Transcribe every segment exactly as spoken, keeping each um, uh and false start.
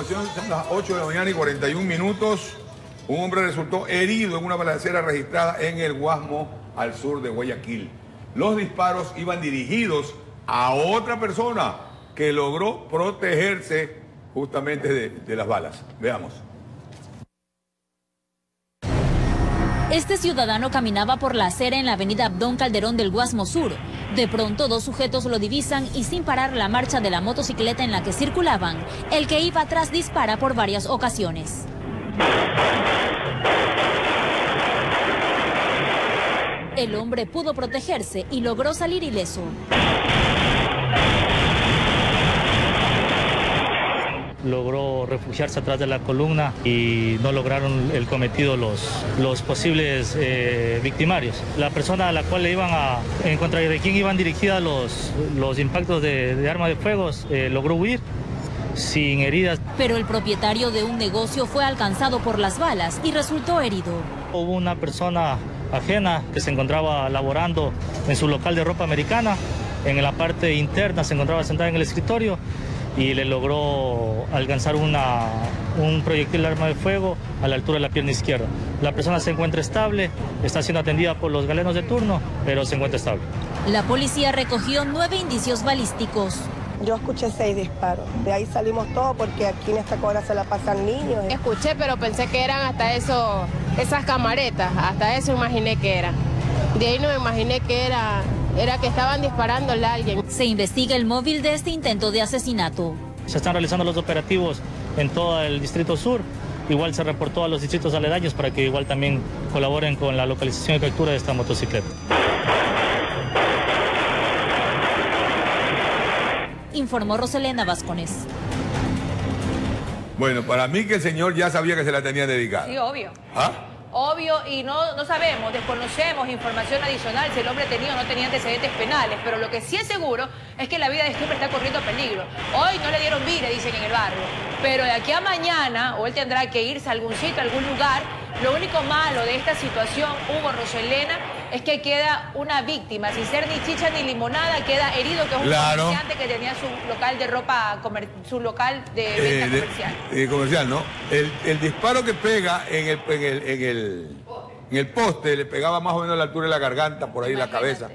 información, son las ocho de la mañana y cuarenta y un minutos. Un hombre resultó herido en una balacera registrada en el Guasmo, al sur de Guayaquil. Los disparos iban dirigidos a otra persona que logró protegerse justamente de, de las balas. Veamos. Este ciudadano caminaba por la acera en la avenida Abdón Calderón del Guasmo Sur. De pronto, dos sujetos lo divisan y, sin parar la marcha de la motocicleta en la que circulaban, el que iba atrás dispara por varias ocasiones. El hombre pudo protegerse y logró salir ileso. Logró refugiarse atrás de la columna y no lograron el cometido los, los posibles eh, victimarios. La persona a la cual le iban a, en contra de quien iban dirigidas los, los impactos de, de armas de fuego, eh, logró huir sin heridas. Pero el propietario de un negocio fue alcanzado por las balas y resultó herido. Hubo una persona ajena que se encontraba laborando en su local de ropa americana. En la parte interna se encontraba sentada en el escritorio y le logró alcanzar una, un proyectil de arma de fuego a la altura de la pierna izquierda. La persona se encuentra estable, está siendo atendida por los galenos de turno, pero se encuentra estable. La policía recogió nueve indicios balísticos. Yo escuché seis disparos, de ahí salimos todos porque aquí en esta cobra se la pasan niños. Escuché, pero pensé que eran hasta eso, esas camaretas, hasta eso imaginé que eran. De ahí no me imaginé que era... Era que estaban disparándole a alguien. Se investiga el móvil de este intento de asesinato. Se están realizando los operativos en todo el Distrito Sur. Igual se reportó a los distritos aledaños para que igual también colaboren con la localización y captura de esta motocicleta. Informó Roselena Vascones. Bueno, para mí que el señor ya sabía que se la tenía dedicada. Sí, obvio. ¿Ah? Obvio, y no, no sabemos, desconocemos información adicional si el hombre tenía o no tenía antecedentes penales, pero lo que sí es seguro es que la vida de este hombre está corriendo peligro. Hoy no le dieron vida, dicen en el barrio, pero de aquí a mañana, o él tendrá que irse a algún sitio, a algún lugar. Lo único malo de esta situación, Hugo, Roselena, es que queda una víctima, sin ser ni chicha ni limonada, queda herido, que es un claro. comerciante que tenía su local de ropa, comer, su local de venta eh, de, comercial. Eh, comercial, ¿no? El, el disparo que pega en el, en, el, en, el, en el poste, le pegaba más o menos a la altura de la garganta, por ahí. Imagínate. La cabeza.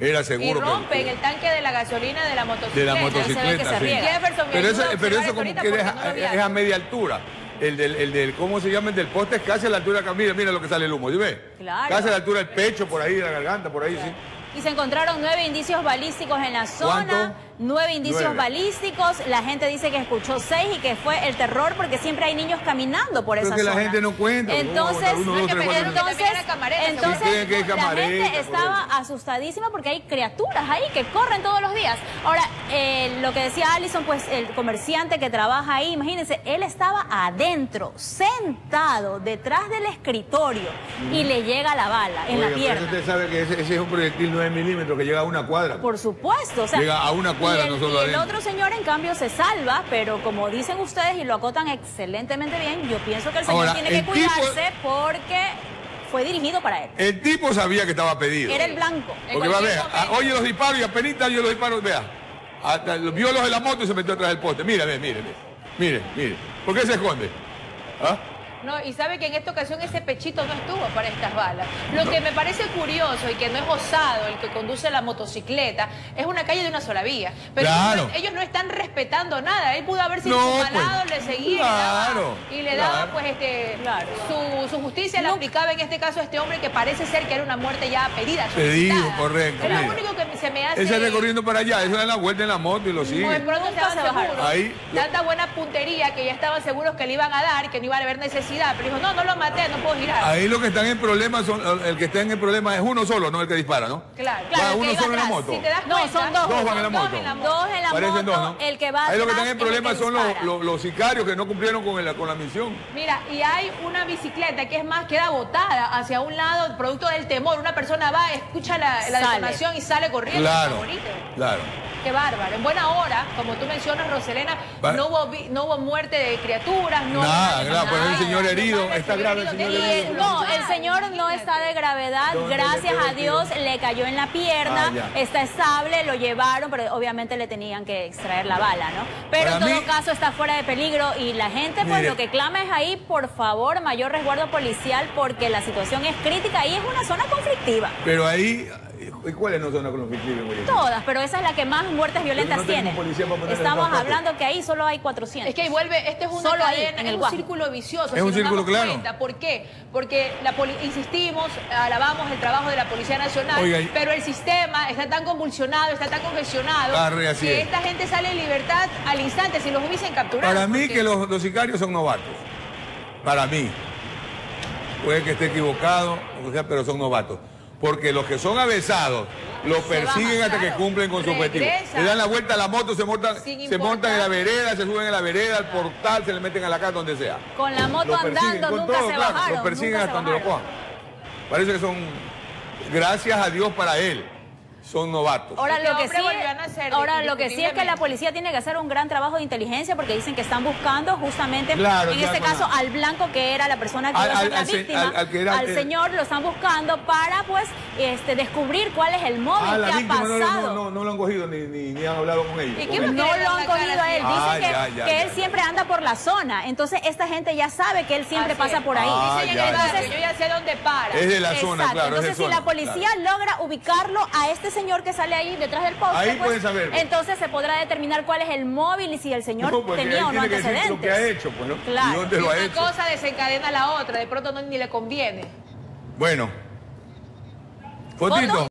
Era seguro. Y rompe en el tanque de la gasolina de la motocicleta. De la motocicleta, se sí. Jefferson, pero eso, pero eso como que deja, no es a media altura. El del, el del, ¿cómo se llama? El del poste es casi a la altura, mira, mira lo que sale el humo, ¿sí ves? Claro. Casi a la altura del pecho, por ahí, de la garganta, por ahí, claro. sí. Y se encontraron nueve indicios balísticos en la zona. ¿Cuánto? Nueve indicios nueve. balísticos. La gente dice que escuchó seis y que fue el terror porque siempre hay niños caminando por Creo esa que zona. Que la gente no cuenta. Entonces, uno, uno, dos, tres, cuatro, entonces, entonces que camareta, la gente estaba asustadísima porque hay criaturas ahí que corren todos los días. Ahora, eh, lo que decía Allison, pues el comerciante que trabaja ahí, imagínense, él estaba adentro, sentado, detrás del escritorio mm. y le llega la bala en Oiga, la pierna. Usted sabe que ese, ese es un proyectil nueve milímetros que llega a una cuadra. Por supuesto. O sea, llega a una cuadra. Y el, y el otro señor, en cambio, se salva, pero como dicen ustedes y lo acotan excelentemente bien, yo pienso que el señor Ahora, tiene que cuidarse tipo, porque fue dirigido para él. El tipo sabía que estaba pedido. Era el blanco. Porque va a ver, oye los disparos y apenita yo los disparos, vea. Hasta, vio los de la moto y se metió atrás del poste. Mira, ve, mire, mire, mire. ¿Por qué se esconde? ¿Ah? No, y sabe que en esta ocasión ese pechito no estuvo para estas balas. Lo que me parece curioso y que no es osado el que conduce la motocicleta es una calle de una sola vía. Pero claro. ellos, ellos no están respetando nada. Él pudo haberse no, instalado, pues, le seguía claro, y le daba, claro. pues este claro. su, su justicia no. la aplicaba en este caso a este hombre que parece ser que era una muerte ya pedida. Pedido, correcto. Es lo único que se me hace. Ese recorriendo para allá, eso da la vuelta en la moto y lo sigue. Pues pronto estaban seguros. Ahí, lo... Tanta buena puntería que ya estaban seguros que le iban a dar, que no iban a haber necesidad. Pero dijo, no, no lo maté, no puedo girar. Ahí lo que están en problemas son, el que está en el problema es uno solo, no el que dispara, ¿no? Claro, claro. Va uno que solo atrás, en la moto. Si te das cuenta, no, son dos. Dos van en la moto. Dos en la moto. Dos en la Parecen moto, dos, ¿no? El que va Ahí lo que están en problemas son los, los, los sicarios que no cumplieron con, el, con la misión. Mira, y hay una bicicleta que es más, queda botada hacia un lado, producto del temor. Una persona va, escucha la, la detonación y sale corriendo. Claro, claro. Qué bárbaro. En buena hora, como tú mencionas, Roselena, no hubo, no hubo muerte de criaturas, no nada, hubo... Nada, claro, pues el señor señor herido. ¿Está grave el señor herido? No, el señor no está de gravedad. Gracias a Dios, le cayó en la pierna. Ah, está estable, lo llevaron, pero obviamente le tenían que extraer la bala, ¿no? Pero para en todo mí, caso está fuera de peligro y la gente, pues mire, lo que clama es ahí, por favor, mayor resguardo policial, porque la situación es crítica y es una zona conflictiva. Pero ahí... ¿Y cuáles no son los conflictivos? Todas, pero esa es la que más muertes violentas no tiene. Estamos hablando que ahí solo hay cuatrocientos. Es que ahí vuelve, este es una solo cadena, ahí, en el es un círculo vicioso. Es un si círculo, claro. Cuenta. ¿Por qué? Porque la insistimos, alabamos el trabajo de la Policía Nacional, oiga, pero el sistema está tan convulsionado, está tan congestionado, arre, así que es. Esta gente sale en libertad al instante, si los hubiesen capturado. Para mí porque... que los, los sicarios son novatos. Para mí. Puede que esté equivocado, o sea, pero son novatos. Porque los que son avesados los persiguen hasta que cumplen con su objetivo. Le dan la vuelta a la moto, se montan, se montan en la vereda, se suben en la vereda, al portal, se le meten a la casa, donde sea. Con la moto andando, nunca se bajaron. Los persiguen hasta donde lo cojan. Parece que son, gracias a Dios para él, son novatos. Ahora lo que sí, ahora lo que sí es que la policía tiene que hacer un gran trabajo de inteligencia, porque dicen que están buscando justamente, claro, en este caso, al blanco que era la persona que al, iba a ser al, la al, víctima, al, al, que era, al eh, señor lo están buscando para, pues, este, descubrir cuál es el móvil, ah, que ha pasado. No, no, no lo han cogido ni, ni, ni han hablado con ellos. ¿Y con él? No lo han cogido a él. Dicen ah, que, ya, ya, que ya, él ya, siempre ya. anda por la zona. Entonces esta gente ya sabe que él siempre Así pasa es. por ahí. Ah, dicen ya, entonces, ya, ya. yo ya sé dónde para. Es de la Exacto. zona, claro. Entonces si zona, la policía claro. logra ubicarlo a este señor que sale ahí detrás del poste, ahí pues, saber, pues. entonces se podrá determinar cuál es el móvil y si el señor no, tenía o no antecedentes. Lo que ha hecho, pues, ¿no? Claro. ¿Y dónde lo ha hecho? Una cosa desencadena la otra, de pronto no, ni le conviene. Bueno. Fotito.